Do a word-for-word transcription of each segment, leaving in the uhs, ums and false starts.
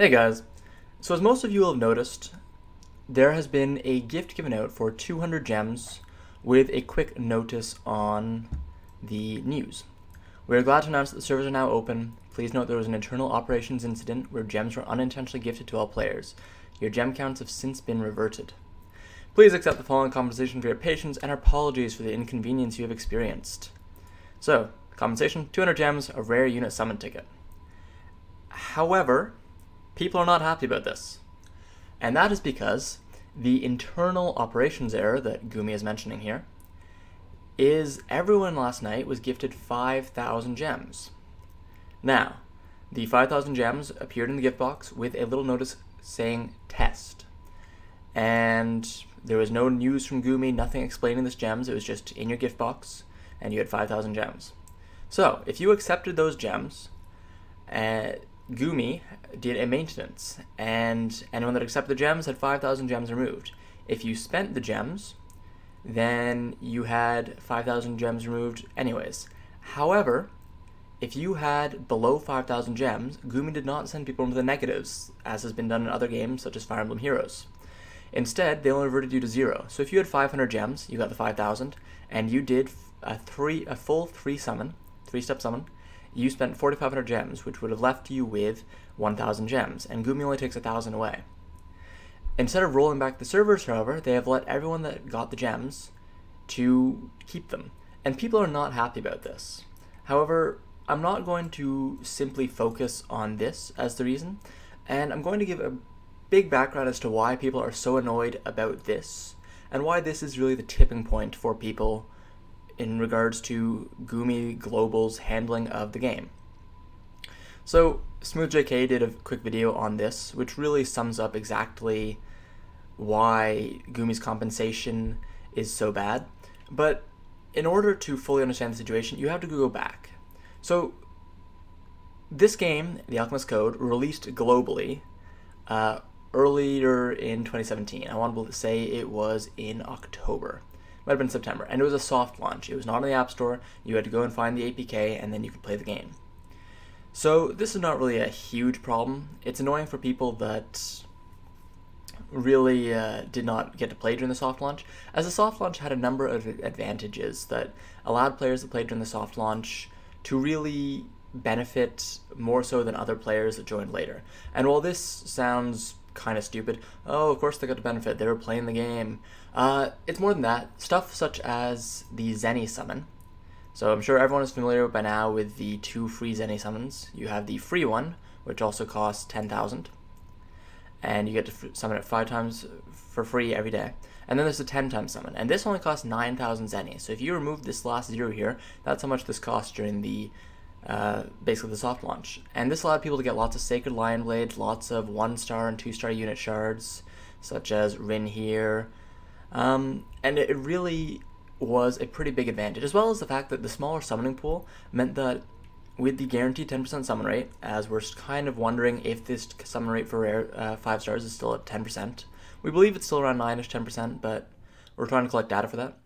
Hey guys, so as most of you will have noticed, there has been a gift given out for two hundred gems with a quick notice on the news. We are glad to announce that the servers are now open. Please note there was an internal operations incident where gems were unintentionally gifted to all players. Your gem counts have since been reverted. Please accept the following compensation for your patience and our apologies for the inconvenience you have experienced. So, compensation, two hundred gems, a rare unit summon ticket. However, people are not happy about this, and that is because the internal operations error that Gumi is mentioning here is everyone last night was gifted five thousand gems. Now, the five thousand gems appeared in the gift box with a little notice saying test, and there was no news from Gumi, nothing explaining this gems, it was just in your gift box, and you had five thousand gems. So, if you accepted those gems, uh, Gumi did a maintenance, and anyone that accepted the gems had five thousand gems removed. If you spent the gems, then you had five thousand gems removed anyways. However, if you had below five thousand gems, Gumi did not send people into the negatives, as has been done in other games such as Fire Emblem Heroes. Instead, they only reverted you to zero. So if you had five hundred gems, you got the five thousand, and you did a, three, a full three summon, three-step summon, you spent forty-five hundred gems, which would have left you with one thousand gems, and Gumi only takes one thousand away. Instead of rolling back the servers, however, they have let everyone that got the gems to keep them, and people are not happy about this. However, I'm not going to simply focus on this as the reason, and I'm going to give a big background as to why people are so annoyed about this, and why this is really the tipping point for people in regards to Gumi Global's handling of the game. So SmoothJK did a quick video on this, which really sums up exactly why Gumi's compensation is so bad. But in order to fully understand the situation, you have to go back. So this game, The Alchemist Code, released globally uh, earlier in twenty seventeen. I want to say it was in October. Might have been September, and it was a soft launch. It was not on the App Store. You had to go and find the A P K, and then you could play the game. So this is not really a huge problem. It's annoying for people that really uh, did not get to play during the soft launch, as the soft launch had a number of advantages that allowed players that played during the soft launch to really benefit more so than other players that joined later. And while this sounds kind of stupid, oh, of course they got to benefit, they were playing the game. Uh, it's more than that. Stuff such as the Zenny summon. So I'm sure everyone is familiar by now with the two free Zenny summons. You have the free one, which also costs ten thousand, and you get to summon it five times for free every day. And then there's the ten time summon, and this only costs nine thousand Zenny. So if you remove this last zero here, that's how much this costs during the Uh, basically the soft launch. And this allowed people to get lots of Sacred Lion Blades, lots of one star and two star unit shards, such as Rin here, um, and it really was a pretty big advantage, as well as the fact that the smaller summoning pool meant that with the guaranteed ten percent summon rate, as we're kind of wondering if this summon rate for rare uh, five stars is still at ten percent. We believe it's still around nine-ish, ten percent, but we're trying to collect data for that.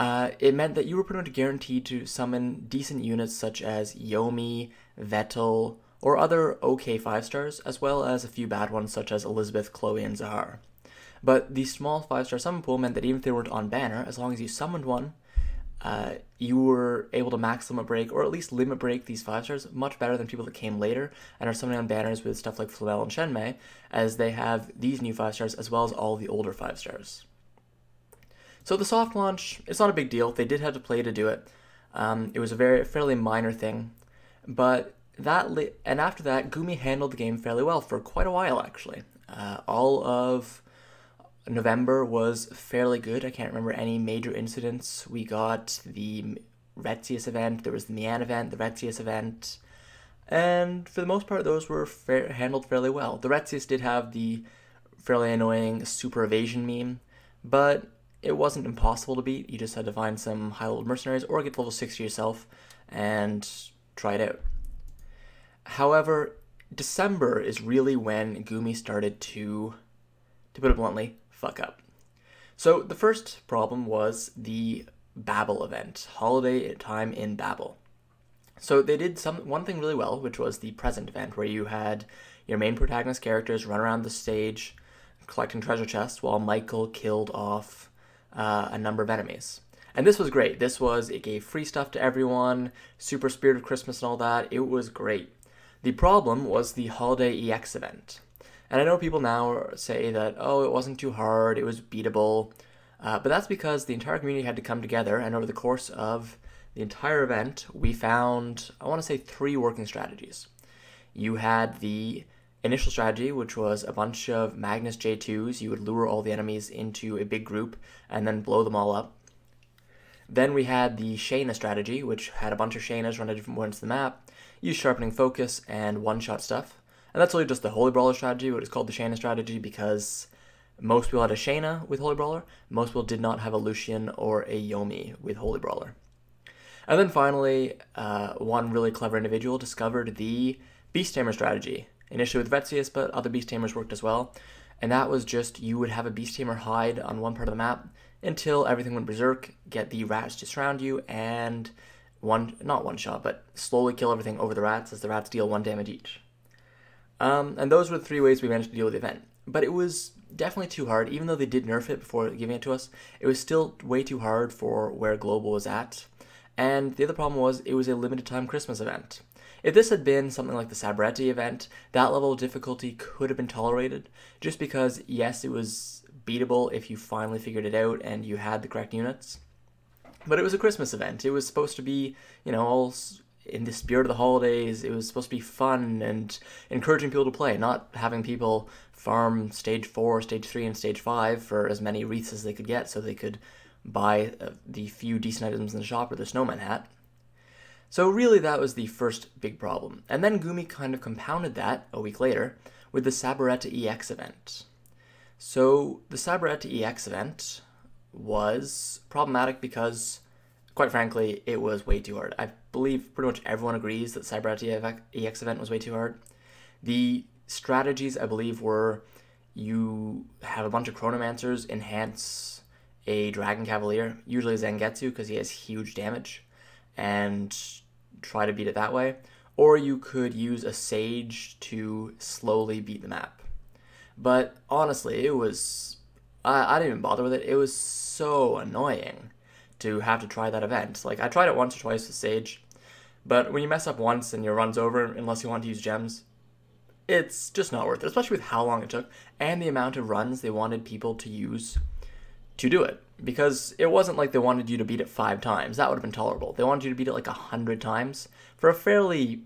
Uh, it meant that you were pretty much guaranteed to summon decent units such as Yomi, Vettel, or other okay five stars, as well as a few bad ones such as Elizabeth, Chloe, and Zahar. But the small five star summon pool meant that even if they weren't on banner, as long as you summoned one, uh, you were able to max limit break, or at least limit break these five stars, much better than people that came later and are summoning on banners with stuff like Flavel and Shenmei, as they have these new five stars as well as all the older five stars. So the soft launch, it's not a big deal. They did have to play to do it. Um, it was a very fairly minor thing, but that li and after that, Gumi handled the game fairly well for quite a while actually. Uh, all of November was fairly good. I can't remember any major incidents. We got the Retsius event, there was the Mian event, the Retsius event, and for the most part, those were fa handled fairly well. The Retsius did have the fairly annoying super evasion meme, but it wasn't impossible to beat. You just had to find some high-level mercenaries or get level sixty yourself and try it out. However, December is really when Gumi started to, to put it bluntly, fuck up. So the first problem was the Babel event, holiday time in Babel. So they did some one thing really well, which was the present event, where you had your main protagonist characters run around the stage collecting treasure chests while Michael killed off uh, a number of enemies. And this was great. This was, it gave free stuff to everyone, super spirit of Christmas and all that. It was great. The problem was the Holiday E X event. And I know people now say that, oh, it wasn't too hard, it was beatable. Uh, but that's because the entire community had to come together, and over the course of the entire event, we found, I want to say, three working strategies. You had the initial strategy, which was a bunch of Magnus J twos. You would lure all the enemies into a big group and then blow them all up. Then we had the Shayna strategy, which had a bunch of Shaynas run at different points of the map, use sharpening focus and one-shot stuff. And that's really just the Holy Brawler strategy, what it's called the Shayna strategy, because most people had a Shayna with Holy Brawler, most people did not have a Lucian or a Yomi with Holy Brawler. And then finally, uh, one really clever individual discovered the Beast Tamer strategy, initially with Vetsius, but other Beast Tamers worked as well. And that was just, you would have a Beast Tamer hide on one part of the map until everything went berserk, get the rats to surround you, and one, not one shot, but slowly kill everything over the rats as the rats deal one damage each. Um, and those were the three ways we managed to deal with the event. But it was definitely too hard, even though they did nerf it before giving it to us, it was still way too hard for where Global was at. And the other problem was, it was a limited time Christmas event. If this had been something like the Sabretti event, that level of difficulty could have been tolerated, just because, yes, it was beatable if you finally figured it out and you had the correct units. But it was a Christmas event. It was supposed to be, you know, all in the spirit of the holidays. It was supposed to be fun and encouraging people to play, not having people farm Stage four, Stage three, and Stage five for as many wreaths as they could get so they could buy the few decent items in the shop or the snowman hat. So really that was the first big problem. And then Gumi kind of compounded that a week later with the Sabaretta E X event. So the Sabaretta E X event was problematic because, quite frankly, it was way too hard. I believe pretty much everyone agrees that Sabaretta E X event was way too hard. The strategies, I believe, were you have a bunch of Chronomancers enhance a Dragon Cavalier, usually Zengetsu because he has huge damage, and try to beat it that way, or you could use a Sage to slowly beat the map. But honestly, it was, I, I didn't even bother with it. It was so annoying to have to try that event. Like, I tried it once or twice with Sage, but when you mess up once and your run's over, unless you want to use gems, it's just not worth it, especially with how long it took, and the amount of runs they wanted people to use to do it. Because it wasn't like they wanted you to beat it five times. That would have been tolerable. They wanted you to beat it like a hundred times for a fairly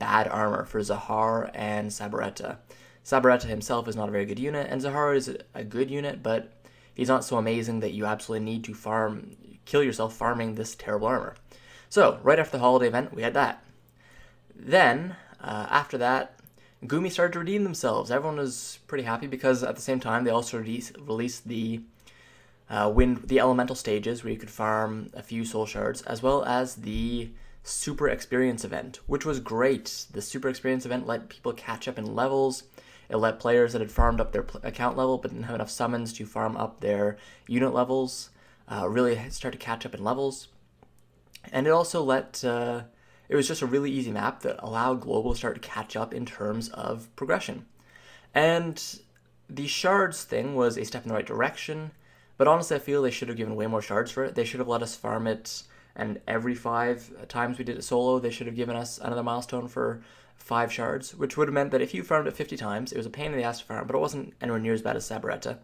bad armor for Zahar and Sabaretta. Sabaretta himself is not a very good unit, and Zahar is a good unit, but he's not so amazing that you absolutely need to farm, kill yourself farming this terrible armor. So, right after the holiday event, we had that. Then, uh, after that, Gumi started to redeem themselves. Everyone was pretty happy because at the same time, they also re released the Uh, win the elemental stages where you could farm a few soul shards, as well as the super experience event, which was great. The super experience event let people catch up in levels. It let players that had farmed up their account level but didn't have enough summons to farm up their unit levels uh, really start to catch up in levels. And it also let, uh, it was just a really easy map that allowed Global to start to catch up in terms of progression. And the shards thing was a step in the right direction. But honestly, I feel they should have given way more shards for it. They should have let us farm it, and every five times we did it solo, they should have given us another milestone for five shards, which would have meant that if you farmed it fifty times, it was a pain in the ass to farm, but it wasn't anywhere near as bad as Sabaretta.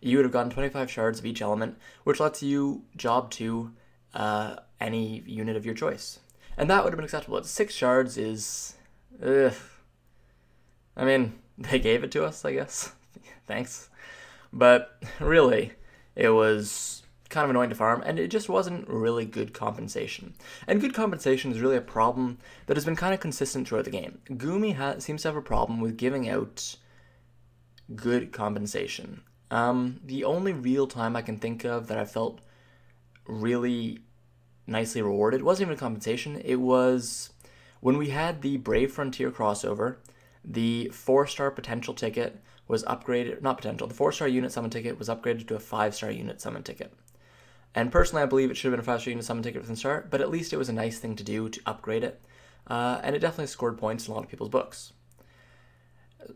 You would have gotten twenty-five shards of each element, which lets you job to uh, any unit of your choice. And that would have been acceptable. Six shards is... Ugh. I mean, they gave it to us, I guess. Thanks. But really, it was kind of annoying to farm, and it just wasn't really good compensation. And good compensation is really a problem that has been kind of consistent throughout the game. Gumi ha seems to have a problem with giving out good compensation. Um, the only real time I can think of that I felt really nicely rewarded wasn't even compensation. It was when we had the Brave Frontier crossover, the four-star potential ticket was upgraded, not potential, the four-star unit summon ticket was upgraded to a five-star unit summon ticket. And personally, I believe it should have been a five-star unit summon ticket from the start, but at least it was a nice thing to do to upgrade it. uh, and it definitely scored points in a lot of people's books.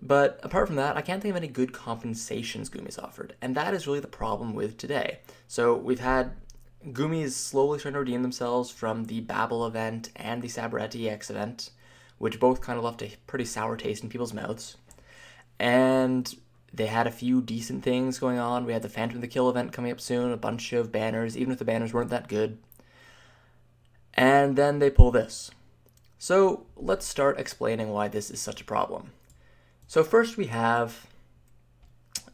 But apart from that, I can't think of any good compensations Gumi's offered, and that is really the problem with today. So we've had Gumi slowly trying to redeem themselves from the Babel event and the Sabretti X event, which both kind of left a pretty sour taste in people's mouths. And they had a few decent things going on. We had the Phantom of the Kill event coming up soon, a bunch of banners, even if the banners weren't that good. And then they pull this. So let's start explaining why this is such a problem. So first we have,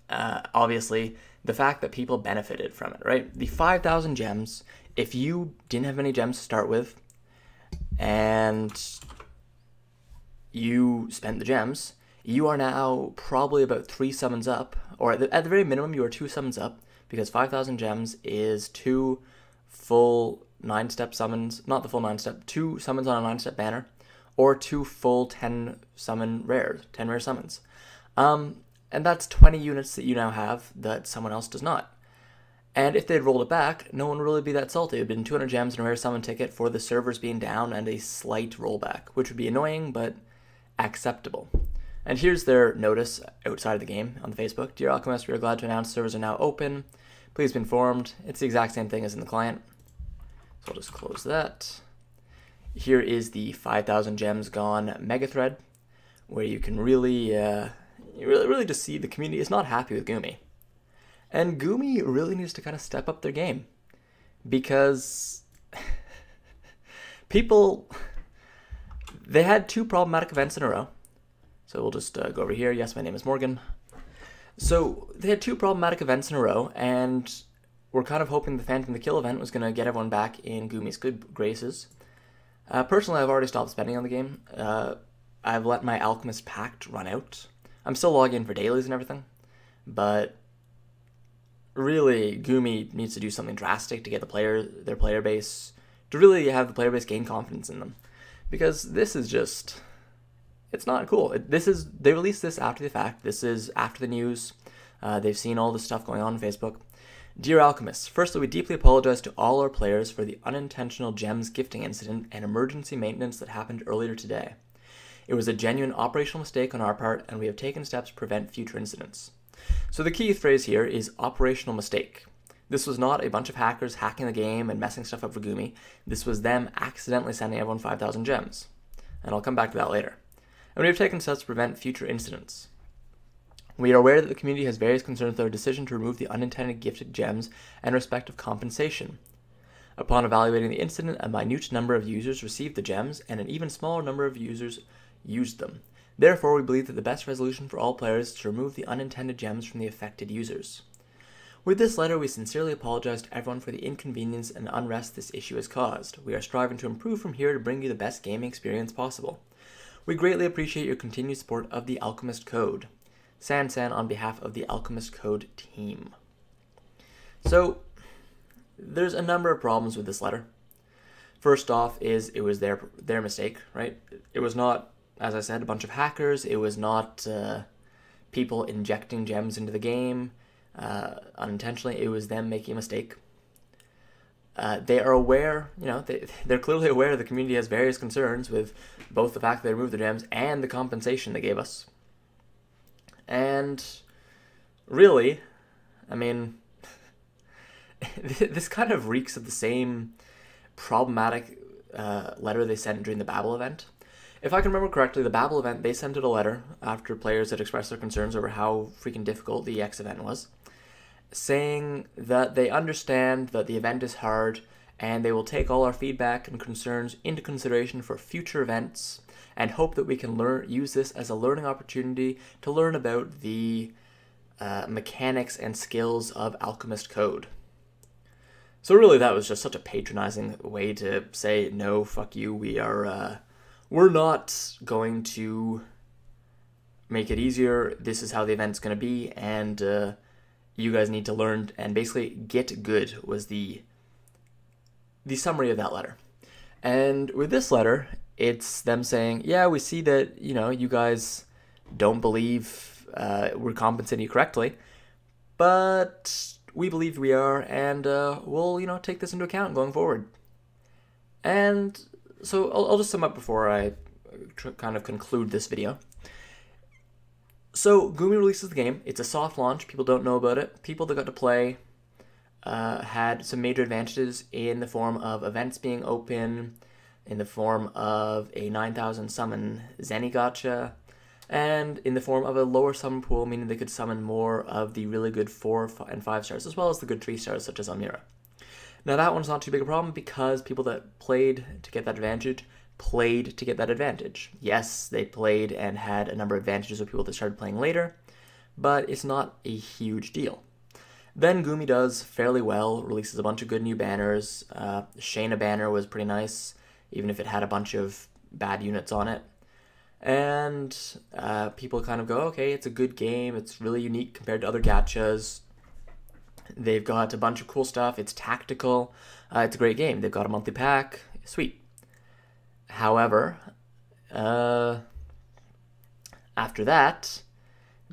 uh, obviously, the fact that people benefited from it, right? The five thousand gems, if you didn't have any gems to start with, and you spent the gems, you are now probably about three summons up, or at the, at the very minimum, you are two summons up, because five thousand gems is two full nine-step summons, not the full nine-step, two summons on a nine-step banner, or two full ten summon rares, ten rare summons. Um, and that's twenty units that you now have that someone else does not. And if they'd rolled it back, no one would really be that salty. It would have been two hundred gems and a rare summon ticket for the servers being down and a slight rollback, which would be annoying, but acceptable. And here's their notice outside of the game on the Facebook. Dear Alchemist, we are glad to announce servers are now open. Please be informed. It's the exact same thing as in the client. So I'll just close that. Here is the five thousand gems gone mega thread, where you can really, uh, you really, really just see the community is not happy with Gumi. And Gumi really needs to kind of step up their game, because people, they had two problematic events in a row. So we'll just uh, go over here. Yes, my name is Morgan. So they had two problematic events in a row, and we're kind of hoping the Phantom of the Kill event was going to get everyone back in Gumi's good graces. Uh, personally, I've already stopped spending on the game. Uh, I've let my Alchemist Pact run out. I'm still logging in for dailies and everything, but really, Gumi needs to do something drastic to get the player, their player base, to really have the player base gain confidence in them, because this is just, it's not cool. It, this is they released this after the fact. This is after the news. Uh, they've seen all this stuff going on on Facebook. Dear Alchemists, firstly, we deeply apologize to all our players for the unintentional gems gifting incident and emergency maintenance that happened earlier today. It was a genuine operational mistake on our part, and we have taken steps to prevent future incidents. So the key phrase here is operational mistake. This was not a bunch of hackers hacking the game and messing stuff up for Gumi. This was them accidentally sending everyone five thousand gems. And I'll come back to that later. And we have taken steps to prevent future incidents. We are aware that the community has various concerns with our decision to remove the unintended gifted gems and respective compensation. Upon evaluating the incident, a minute number of users received the gems, and an even smaller number of users used them. Therefore, we believe that the best resolution for all players is to remove the unintended gems from the affected users. With this letter, we sincerely apologize to everyone for the inconvenience and unrest this issue has caused. We are striving to improve from here to bring you the best gaming experience possible. We greatly appreciate your continued support of The Alchemist Code. San San on behalf of the Alchemist Code team. So, there's a number of problems with this letter. First off is it was their their mistake, right? It was not, as I said, a bunch of hackers. It was not uh, people injecting gems into the game uh, unintentionally. It was them making a mistake. Uh, they are aware, you know, they, they're clearly aware the community has various concerns with both the fact that they removed the gems and the compensation they gave us. And really, I mean, this kind of reeks of the same problematic uh, letter they sent during the Babel event. If I can remember correctly, the Babel event, they sent it a letter after players had expressed their concerns over how freaking difficult the E X event was, saying that they understand that the event is hard and they will take all our feedback and concerns into consideration for future events, and hope that we can learn use this as a learning opportunity to learn about the uh, mechanics and skills of Alchemist Code. So really, that was just such a patronizing way to say, no, fuck you, we are, uh, we're not going to make it easier, this is how the event's going to be, and uh, you guys need to learn, and basically, get good was the, the summary of that letter. And with this letter, it's them saying, yeah, we see that, you know, you guys don't believe uh, we're compensating you correctly, but we believe we are, and uh, we'll, you know, take this into account going forward. And So I'll, I'll just sum up before I tr kind of conclude this video. So Gumi releases the game. It's a soft launch. People don't know about it. People that got to play uh, had some major advantages in the form of events being open, in the form of a nine thousand summon Zenny gacha, and in the form of a lower summon pool, meaning they could summon more of the really good four and five stars, as well as the good three stars, such as Amira. Now that one's not too big a problem because people that played to get that advantage played to get that advantage. Yes, they played and had a number of advantages of people that started playing later, but it's not a huge deal. Then Gumi does fairly well, releases a bunch of good new banners. Uh, Shayna banner was pretty nice, even if it had a bunch of bad units on it. And uh, people kind of go, okay, it's a good game, it's really unique compared to other gachas. They've got a bunch of cool stuff. It's tactical. Uh, it's a great game. They've got a monthly pack. Sweet. However, uh, after that,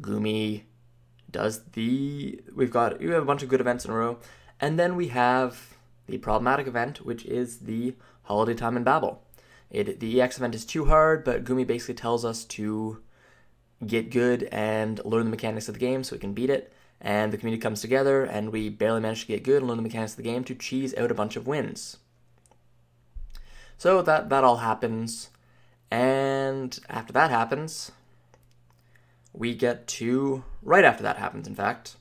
Gumi does the... We've got... We have a bunch of good events in a row. And then we have the problematic event, which is the Holiday Time in Babel. It, the E X event is too hard, but Gumi basically tells us to get good and learn the mechanics of the game so we can beat it. And the community comes together, and we barely manage to get good and learn the mechanics of the game to cheese out a bunch of wins. So that, that all happens, and after that happens, we get to, right after that happens in fact,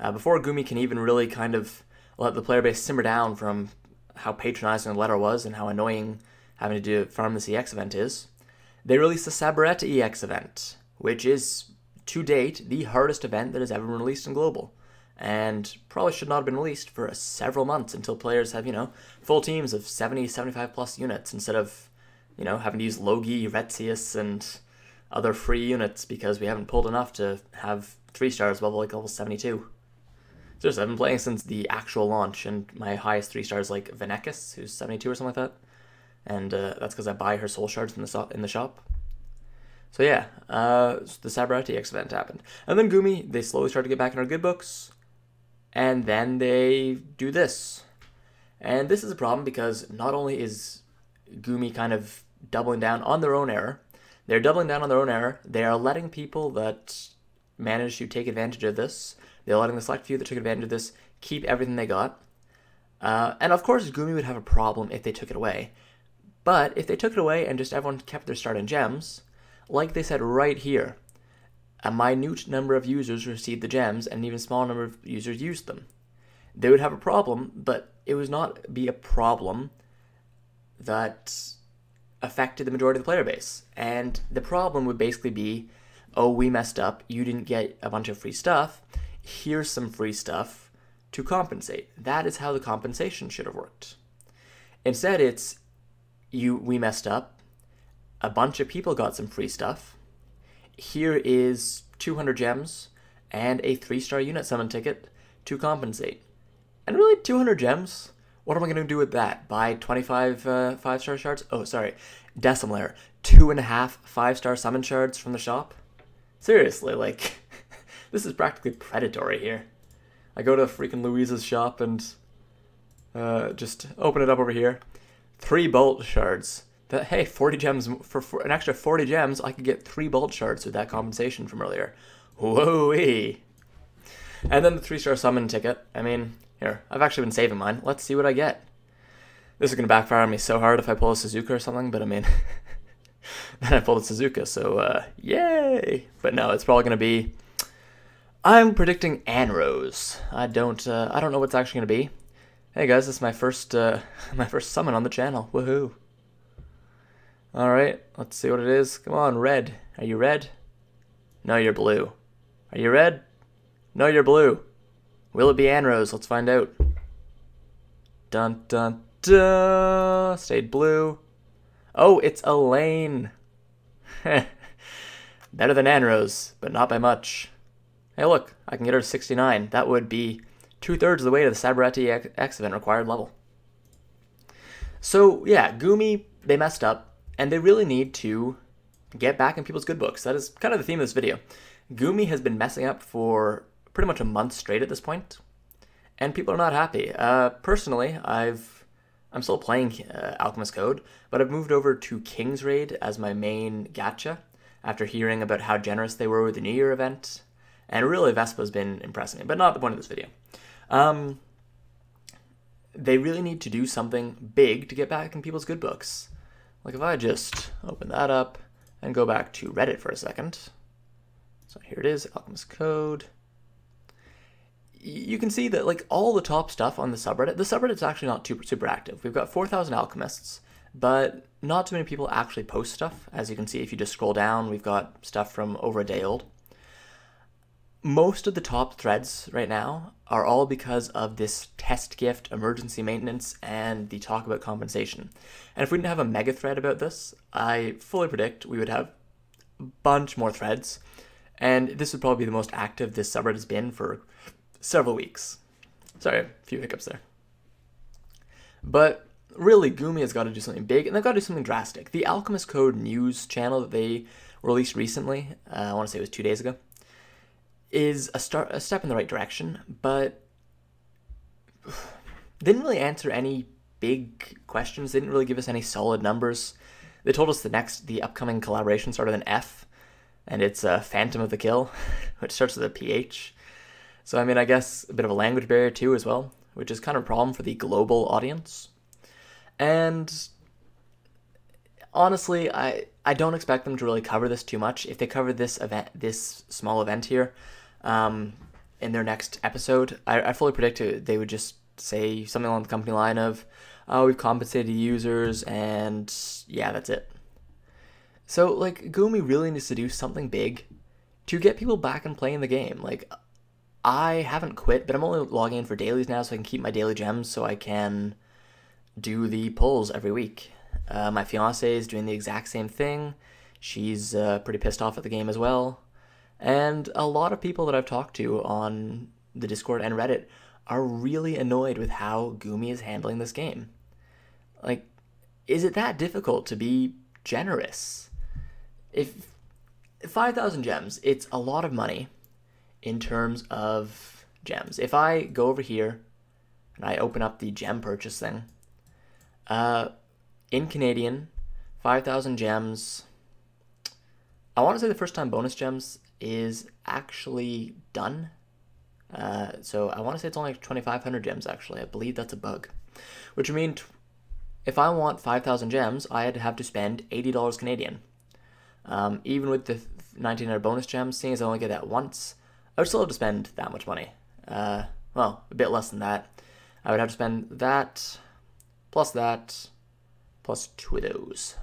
uh, before Gumi can even really kind of let the player base simmer down from how patronizing the letter was and how annoying having to do farm this E X event is, they release the Sabaretta E X event, which is... to date, the hardest event that has ever been released in Global, and probably should not have been released for several months until players have, you know, full teams of seventy, seventy-five plus units instead of, you know, having to use Logi, Retsius, and other free units because we haven't pulled enough to have three stars above like level seventy-two. Seriously, I've been playing since the actual launch, and my highest three stars like Venekis, who's seventy-two or something like that, and uh, that's because I buy her soul shards in the so in the shop. So yeah, uh, the Sabretti X event happened. And then Gumi, they slowly start to get back in our good books, and then they do this. And this is a problem because not only is Gumi kind of doubling down on their own error, they're doubling down on their own error, they are letting people that managed to take advantage of this, they're letting the select few that took advantage of this keep everything they got. Uh, and of course Gumi would have a problem if they took it away. But if they took it away and just everyone kept their start in gems, like they said right here, a minute number of users received the gems and an even smaller number of users used them. They would have a problem, but it would not be a problem that affected the majority of the player base. And the problem would basically be, oh, we messed up, you didn't get a bunch of free stuff, here's some free stuff to compensate. That is how the compensation should have worked. Instead, it's, you, we messed up, a bunch of people got some free stuff. Here is two hundred gems and a three-star unit summon ticket to compensate. And really, two hundred gems? What am I going to do with that? Buy twenty-five uh, five-star shards? Oh, sorry, decimal error. Two and a half five-star summon shards from the shop? Seriously, like, this is practically predatory here. I go to freaking Louisa's shop and uh, just open it up over here. Three bolt shards. That, hey, forty gems, for, for an extra forty gems, I could get three bolt shards with that compensation from earlier. Whoa-ee. And then the three-star summon ticket. I mean, here, I've actually been saving mine. Let's see what I get. This is going to backfire on me so hard if I pull a Suzuka or something, but I mean, then I pulled a Suzuka, so uh, yay. But no, it's probably going to be, I'm predicting Anrose. I don't, uh, I don't know what's actually going to be. Hey guys, this is my first, uh, my first summon on the channel. Woohoo. Alright, let's see what it is. Come on, red. Are you red? No, you're blue. Are you red? No, you're blue. Will it be Anrose? Let's find out. Dun dun dun. Stayed blue. Oh, it's Elaine. Better than Anrose, but not by much. Hey look, I can get her to sixty-nine. That would be two-thirds of the way to the Sabaretta X event required level. So yeah, Gumi, they messed up. And they really need to get back in people's good books. That is kind of the theme of this video. Gumi has been messing up for pretty much a month straight at this point, and people are not happy. Uh, personally, I've I'm still playing uh, Alchemist Code, but I've moved over to King's Raid as my main gacha after hearing about how generous they were with the New Year event. And really, Vespa's been impressing me, but not the point of this video. Um, they really need to do something big to get back in people's good books. Like if I just open that up and go back to Reddit for a second. So here it is, Alchemist Code. You can see that like all the top stuff on the subreddit, the subreddit's actually not super, super active. We've got four thousand alchemists, but not too many people actually post stuff. As you can see, if you just scroll down, we've got stuff from over a day old. Most of the top threads right now are all because of this test gift, emergency maintenance, and the talk about compensation. And if we didn't have a mega thread about this, I fully predict we would have a bunch more threads. And this would probably be the most active this subreddit has been for several weeks. Sorry, a few hiccups there. But really, Gumi has got to do something big, and they've got to do something drastic. The Alchemist Code news channel that they released recently, uh, I want to say it was two days ago, is a, start, a step in the right direction, but didn't really answer any big questions. They didn't really give us any solid numbers. They told us the next, the upcoming collaboration started with an F, and it's uh, Phantom of the Kill, which starts with a P H. So, I mean, I guess a bit of a language barrier too as well, which is kind of a problem for the global audience. And honestly, I, I don't expect them to really cover this too much. If they cover this event, this small event here, um, in their next episode, I, I fully predict it, they would just say something along the company line of, oh, we've compensated users, and yeah, that's it. So, like, Gumi really needs to do something big to get people back and playing the game. Like, I haven't quit, but I'm only logging in for dailies now so I can keep my daily gems so I can do the polls every week. Uh, my fiancée is doing the exact same thing. She's uh, pretty pissed off at the game as well. And a lot of people that I've talked to on the Discord and Reddit are really annoyed with how Gumi is handling this game. Like, is it that difficult to be generous? If five thousand gems, it's a lot of money in terms of gems. If I go over here and I open up the gem purchase thing, uh... in Canadian, five thousand gems, I want to say the first time bonus gems is actually done. Uh, so I want to say it's only twenty-five hundred gems actually. I believe that's a bug. Which would mean if I want five thousand gems, I'd have to spend eighty dollars Canadian. Um, even with the nineteen hundred bonus gems, seeing as I only get that once, I would still have to spend that much money. Uh, well, a bit less than that. I would have to spend that, plus that, plus two of those,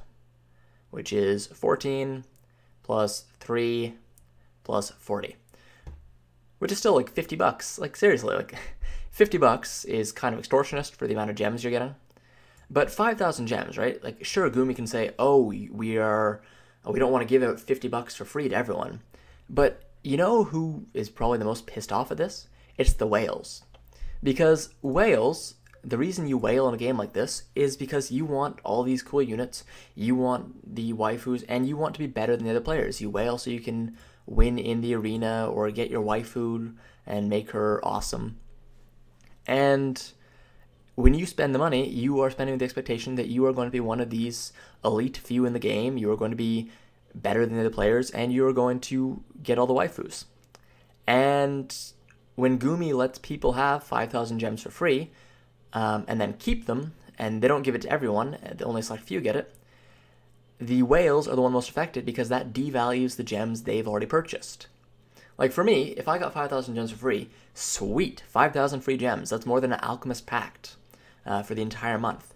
which is fourteen, plus three, plus forty, which is still like fifty bucks. Like seriously, like fifty bucks is kind of extortionist for the amount of gems you're getting. But five thousand gems, right? Like sure, Gumi can say, oh, we are, we don't want to give out fifty bucks for free to everyone. But you know who is probably the most pissed off at this? It's the whales. Because whales, the reason you wail in a game like this is because you want all these cool units, you want the waifus, and you want to be better than the other players. You wail so you can win in the arena or get your waifu and make her awesome. And when you spend the money, you are spending with the expectation that you are going to be one of these elite few in the game, you are going to be better than the other players, and you are going to get all the waifus. And when Gumi lets people have five thousand gems for free, Um, and then keep them, and they don't give it to everyone, the only select few get it, the whales are the one most affected because that devalues the gems they've already purchased. Like for me, if I got five thousand gems for free, sweet, five thousand free gems, that's more than an alchemist pact uh, for the entire month.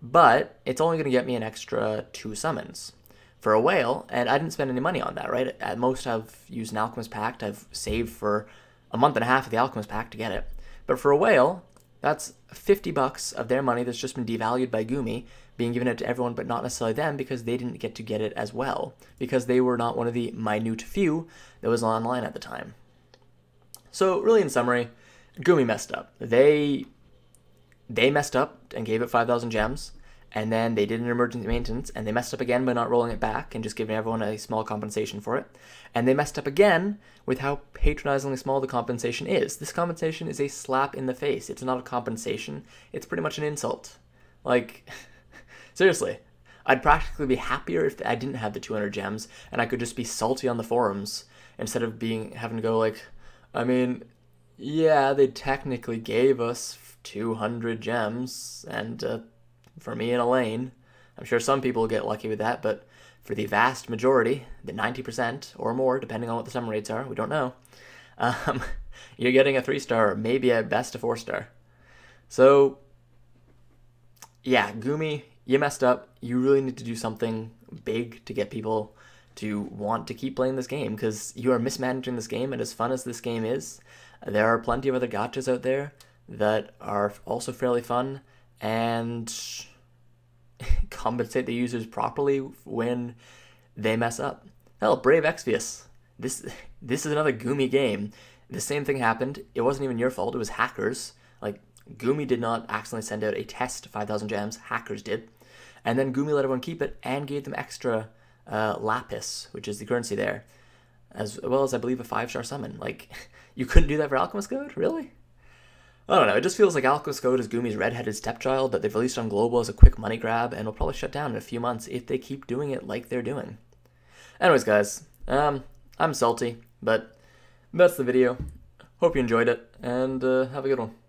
But it's only going to get me an extra two summons. For a whale, and I didn't spend any money on that, right? At most I've used an alchemist pact, I've saved for a month and a half of the alchemist pact to get it. But for a whale, that's fifty bucks of their money that's just been devalued by Gumi, being given out to everyone, but not necessarily them because they didn't get to get it as well, because they were not one of the minute few that was online at the time. So really in summary, Gumi messed up. They they messed up and gave it five thousand gems, and then they did an emergency maintenance, and they messed up again by not rolling it back and just giving everyone a small compensation for it. And they messed up again with how patronizingly small the compensation is. This compensation is a slap in the face. It's not a compensation. It's pretty much an insult. Like, seriously, I'd practically be happier if I didn't have the two hundred gems and I could just be salty on the forums instead of being having to go like, I mean, yeah, they technically gave us two hundred gems and uh, for me and Elaine. I'm sure some people get lucky with that, but for the vast majority, the ninety percent or more, depending on what the sum rates are, we don't know, um, you're getting a three star, maybe at best a four star. So, yeah, Gumi, you messed up. You really need to do something big to get people to want to keep playing this game, because you are mismanaging this game, and as fun as this game is, there are plenty of other gachas out there that are also fairly fun, and compensate the users properly when they mess up. Hell, Brave Exvius. This this is another Gumi game. The same thing happened. It wasn't even your fault. It was hackers. Like, Gumi did not accidentally send out a test five thousand gems. Hackers did. And then Gumi let everyone keep it and gave them extra uh, lapis, which is the currency there, as well as, I believe, a five star summon. Like, you couldn't do that for Alchemist Code? Really? I don't know, it just feels like Alchemist Code is Gumi's redheaded stepchild that they've released on Global as a quick money grab and will probably shut down in a few months if they keep doing it like they're doing. Anyways, guys, um, I'm salty, but that's the video. Hope you enjoyed it, and uh, have a good one.